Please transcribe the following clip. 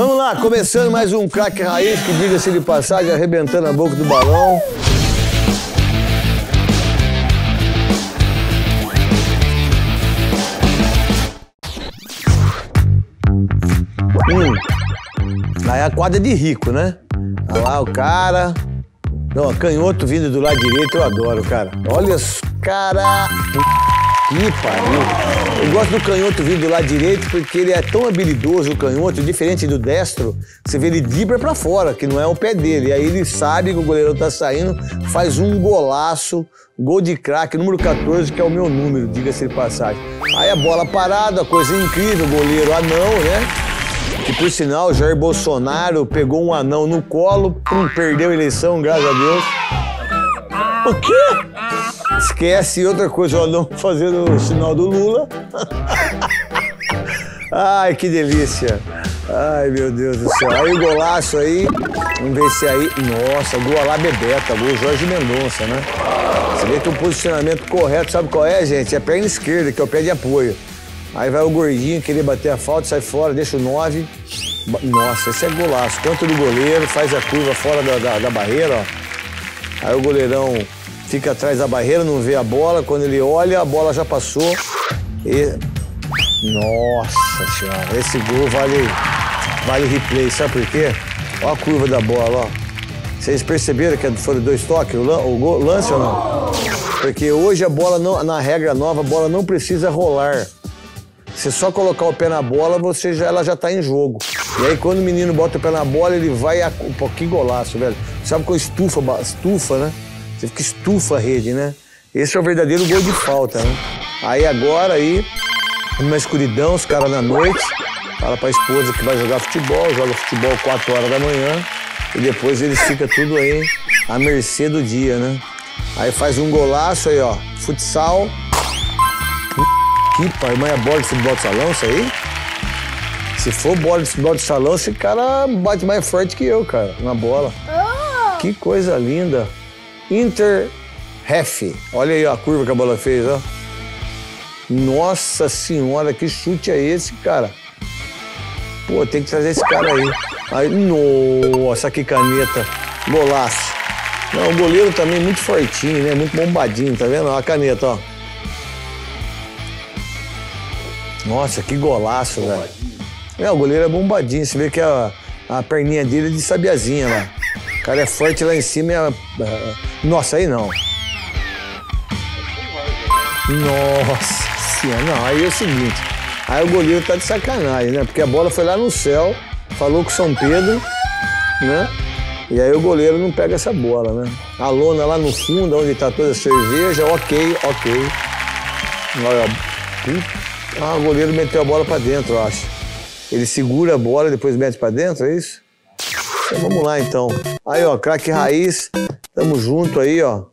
Vamos lá, começando mais um Craque Raiz, que diga-se de passagem, arrebentando a boca do balão. Aí a quadra é de rico, né? Olha lá o cara. Não, canhoto vindo do lado direito, eu adoro, cara. Olha os cara... Que pariu. Eu gosto do canhoto vindo do lado direito porque ele é tão habilidoso, o canhoto, diferente do destro. Você vê ele dribla pra fora, que não é o pé dele. E aí ele sabe que o goleirão tá saindo, faz um golaço, gol de craque, número 14, que é o meu número, diga-se de passagem. Aí a bola parada, coisa incrível, o goleiro anão, né? E por sinal, Jair Bolsonaro pegou um anão no colo, perdeu a eleição, graças a Deus. O quê? Esquece outra coisa, o anão fazendo o sinal do Lula. Ai, que delícia. Ai, meu Deus do céu. Aí o golaço aí, vamos ver se aí... Nossa, gol lá Bebeto, gol Jorge Mendonça, né? Você vê que o posicionamento correto, sabe qual é, gente? É a perna esquerda, que é o pé de apoio. Aí vai o gordinho querer bater a falta, sai fora, deixa o 9. Nossa, esse é golaço. Canto do goleiro, faz a curva fora da barreira, ó. Aí o goleirão fica atrás da barreira, não vê a bola. Quando ele olha, a bola já passou. E... Nossa senhora, esse gol vale replay. Sabe por quê? Ó a curva da bola, ó. Vocês perceberam que foram dois toques, o lance ou não? Porque hoje a bola, não, na regra nova, a bola não precisa rolar. Se só colocar o pé na bola, ela já tá em jogo. E aí quando o menino bota o pé na bola, ele vai... Pô, que golaço, velho. Sabe qual estufa, né? Você fica estufa a rede, né? Esse é o verdadeiro gol de falta, né? Aí agora, aí, numa escuridão, os caras na noite, fala pra esposa que vai jogar futebol, joga futebol 4 horas da manhã, e depois eles ficam tudo aí à mercê do dia, né? Aí faz um golaço aí, ó, futsal... Ih, pai, mas é bola de futebol de salão isso aí? Se for bola de futebol de salão, esse cara bate mais forte que eu, cara, na bola. Oh. Que coisa linda. Inter-ref. Olha aí ó, a curva que a bola fez, ó. Nossa senhora, que chute é esse, cara? Pô, tem que trazer esse cara aí. Aí, nossa, que caneta. Golaço. Não, o goleiro também muito fortinho, né? Muito bombadinho, tá vendo? Ó, a caneta, ó. Nossa, que golaço, velho. É, o goleiro é bombadinho. Você vê que a perninha dele é de sabiazinha lá. O cara é forte lá em cima e nossa, aí não. Nossa senhora. Não, aí é o seguinte. Aí o goleiro tá de sacanagem, né? Porque a bola foi lá no céu, falou com o São Pedro, né? E aí o goleiro não pega essa bola, né? A lona lá no fundo, onde tá toda a cerveja, ok. Olha, ah, o goleiro meteu a bola pra dentro, eu acho. Ele segura a bola e depois mete pra dentro, é isso? Então, vamos lá, então. Aí, ó, Craque Raiz. Tamo junto aí, ó.